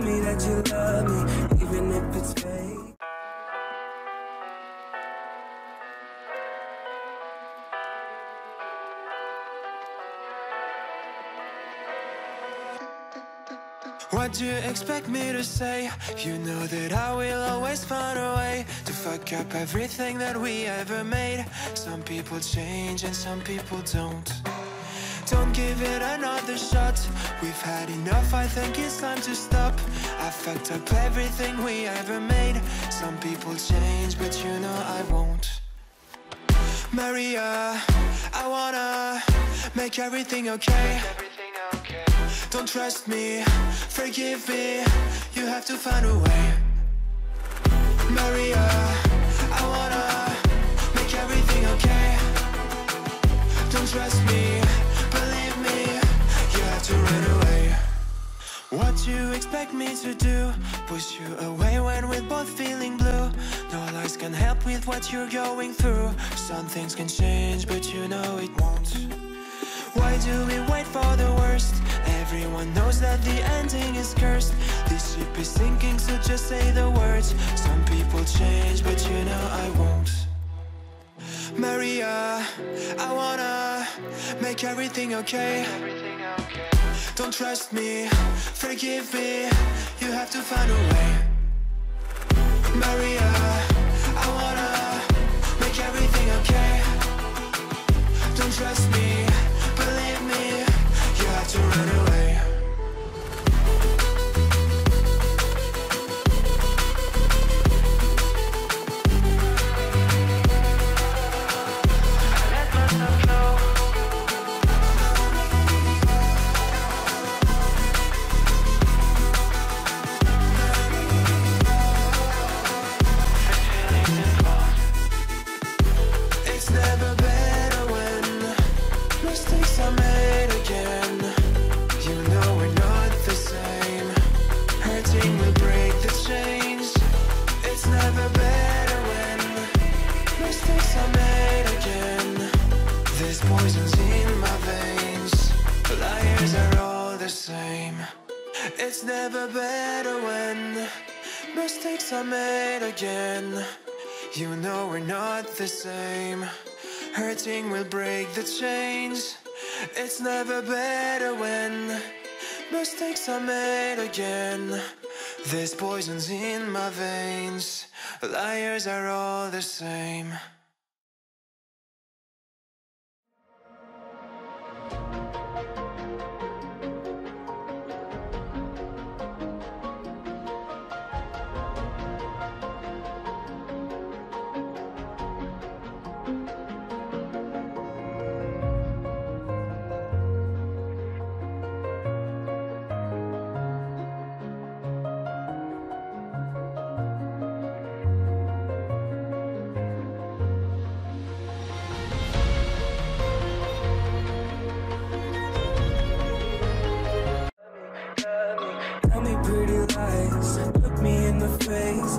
tell me that you love me, even if it's fake. What do you expect me to say? You know that I will always find a way to fuck up everything that we ever made. Some people change and some people don't. Don't give it another shot. We've had enough, I think it's time to stop. I fucked up everything we ever made. Some people change, but you know I won't. Maria, I wanna make everything okay. Don't trust me, forgive me, you have to find a way. Maria, I wanna make everything okay. Don't trust me, believe me, you have to run away. What you expect me to do? Push you away when we're both feeling blue. No lies can help with what you're going through. Some things can change, but you know it won't. Why do we wait for the worst? Everyone knows that the ending is cursed. This ship is sinking, so just say the words. Some people change, but you know I won't. Maria, I wanna make everything okay. Don't trust me, forgive me, you have to find a way. Maria, I wanna make everything okay. Don't trust me, believe me, you have to run away. It's never better when mistakes are made again. You know we're not the same. Hurting will break the chains. It's never better when mistakes are made again. There's poison's in my veins. Liars are all the same. Tell me pretty lies, look me in the face,